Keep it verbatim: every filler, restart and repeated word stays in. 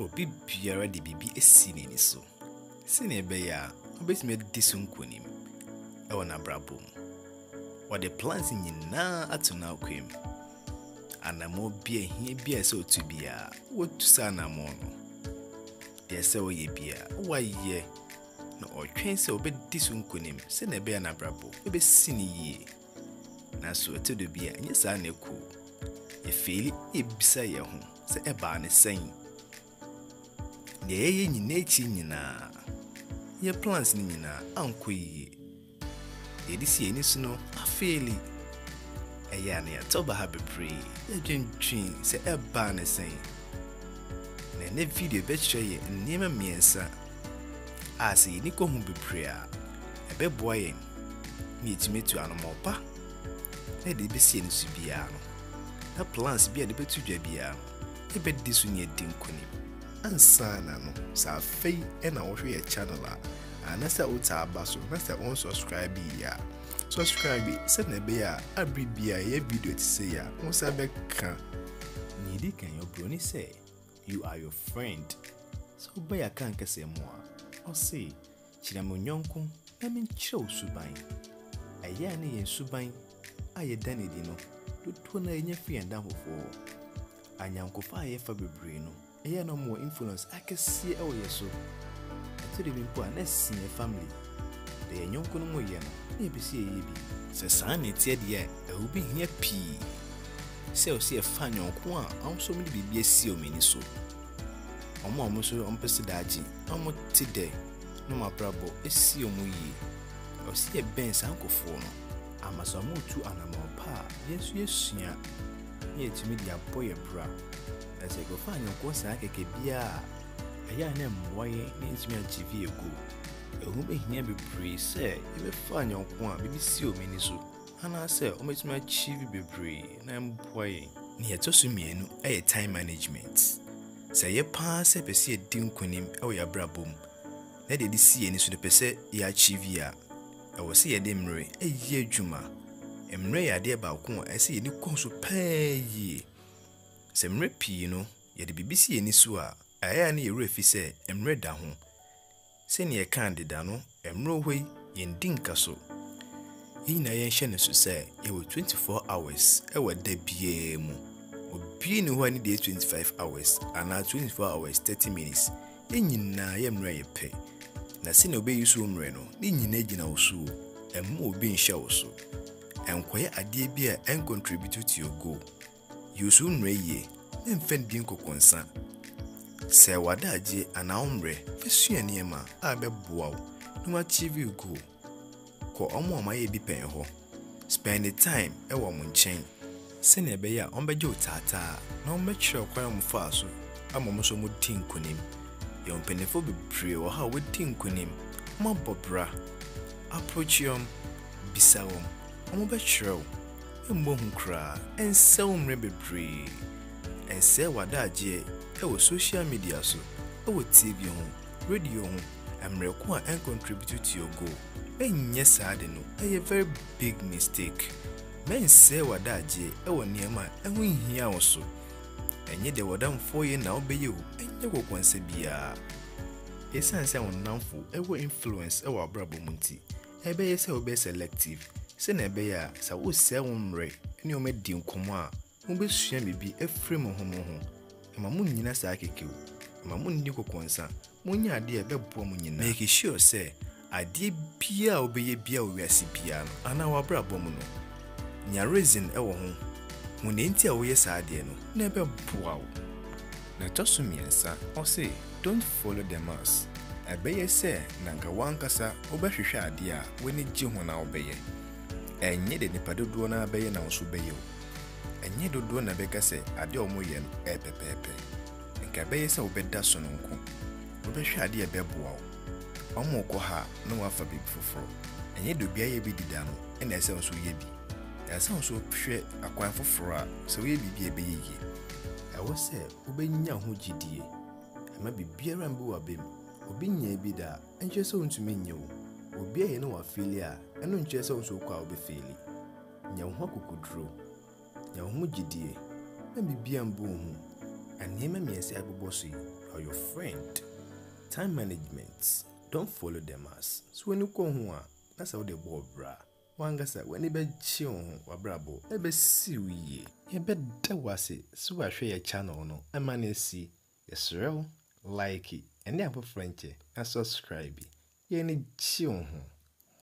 obi biara de bibi esi ne ni so sene be ya obesime disunkonim e wona brabom or the plans nyina atuna kwem anamo bia hie bia se otu bia wotu sana mo no de se o ye bia wa ye no otwen se obedisunkonim sene be ya na brabo obesi ne ye na so otu do bia nyesa na ku e feli e bisa ye ho se e ba ne sen ne ye nyina chi nyina ye plans ni nyina anko ye ye disi eni suno afeli e ya na ya toba ha be pray e dwentwen se e ba ne sen ne ne video be cheye nima miensa as ye ni ko hu be prayer e be boye ni etimetu anomopa e de bisi eni su bia no na plans bia de betu dwa bia e be disu ni edinkoni Ansana no sa fei ena wohwe ya channel a anasa utaba so must on subscribe ya subscribe se na be ya abri bia ya video ti se ya unsa be kan ni di kan yo bro ni say you are your friend so be ya kan kase mo a o say chira mo nyonko na min chiro suban aya na ye suban aye danedi no tutu na enye fienda hofo anyankofa aye fa bebre no eya no more influence I can see e wo yeso to the people and as in family the enyonko no mo ye no e be see e bi se san etie de e wo bi hia pi se o se e fa nyonko a anso me bibi esi o meni so omo omo so on pese daji omo ti de no ma brabo esi o mo yi o se e ben san kofo no amaso mo tu anamo pa yesu yesua ye ti mi dia boye bra as ego fanyo kosa keke bia aya na mwoye ni ntimi achieve ego ehu be hia be pray say e be fanyo ko a bibi si o meni so ana say o metimi achieve be pray na mwoye ni etosu mienu e time management say ye pa se be se di nkonim e o ya brabom na de di si eni so de pese ye achieve a e wo se ye de mre e ye adwuma emre ya de ba ko e se ye ni konso paye semre pii no ye de bibisi eni so a aya na ye refi se emre da ho se ne ye kan de da no emre hoi ye ndinka so yi na ye hye ne so se ye wo twenty-four hours e wo da bie mu obi ni ho ani de twenty-five hours ana twenty-four hours thirty minutes enyina ye mre ye pe na se ne obe yusu mre no ni nyina gina wo so emu obi nhye wo so enkoye ade bi a en contribute to your goal you soon re ye nem fendi nkokonsa se wadaje anaomre fesua niema abeboa wo no achieve you go ko omo amaye bi pen ho spend the time e wo mo nchen se na be ya onbeje otata na onmechre kwan mo fa so amomo so mo tin kunim yo penefo bi pray wo ha wo tin kunim mo bobra approach yom bisawom omo be chrew mbohun kra ensel mrebebre ensel wadaje e wo social media so e wo tv ho radio ho amreko a en contribute to your goal enye saade no e very big mistake men se wadaje e wo niema e ho hia wo so enye de wodamfo ye na obeye wo enye kokonse bia esanse wonamfo e wo influence e wo abrabo munti e be yesa obe selective sene be ya sa wo sewmre ene o medi nkomo a mo be sua me bi afre mo ho mo ho ma mo nyina sa kekewo ma mo ndi kokonsa mo nya ade e be bo mo nyina make sure say ade bia obeye bia o wiase bia no ana wa bra bo mo no nya reason e wo ho mo ne ntia wo ye sa ade no na be boa wo na tosu miensa o say don't follow the mass abeye say na nga wankasa obehwehwe ade a woni gi ho na obeye enye de nipadodo na abeye na nso beye o enye dodo na beka se ade omo ye no epepepe nka abeye se obeda so no nko obehwe ade e beboa o omo ko ha no wafa bi foforo enye do bia ye bi dida no ene se nso ye bi ya se nso hwe akwan foforo a se ye bi bi ye e wo se obenya ho gidie ama bibiara mbi wa bem obinya bi da enche se ontumi nyew obi e no wa failure eno nche se onso kwa obi faili nya ho akokudro nya ho gidie na bibia mbo hu and name me and say boss you or your friend. Time management. Don't follow them as. So when you come home, that's how they ball bra. Wangasa when you be chill or brabo, I be see we. You bet that was it. So I share your channel no. I manage see. Yes, real like it and then put French and subscribe. You need chill.